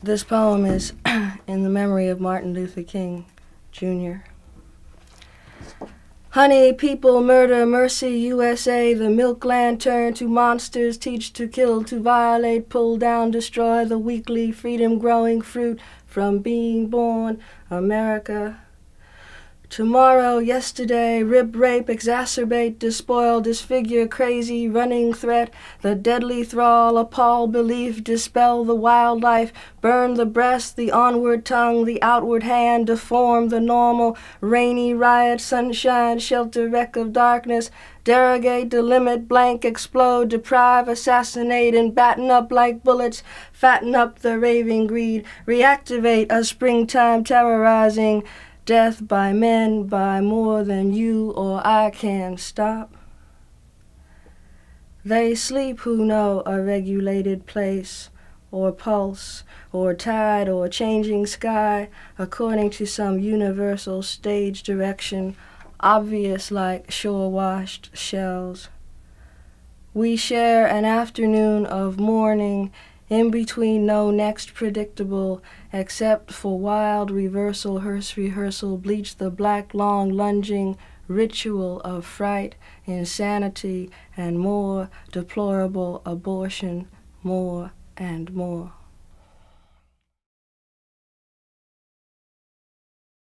This poem is in the memory of Martin Luther King, Jr. Honey, people, murder, mercy, USA, the milk land turned to monsters, teach to kill, to violate, pull down, destroy the weakly, freedom growing fruit from being born, America. Tomorrow, yesterday, rip, rape, exacerbate, despoil, disfigure, crazy, running threat, the deadly thrall, appall belief, dispel the wildlife, burn the breast, the onward tongue, the outward hand, deform the normal, rainy riot, sunshine, shelter, wreck of darkness, derogate, delimit, blank, explode, deprive, assassinate, and batten up like bullets, fatten up the raving greed, reactivate a springtime terrorizing, death by men, by more than you or I can stop. They sleep who know a regulated place, or pulse, or tide, or changing sky, according to some universal stage direction, obvious like shore-washed shells. We share an afternoon of mourning, in between no next predictable, except for wild reversal, hearse rehearsal, bleach the black long lunging ritual of fright, insanity, and more deplorable abortion, more and more.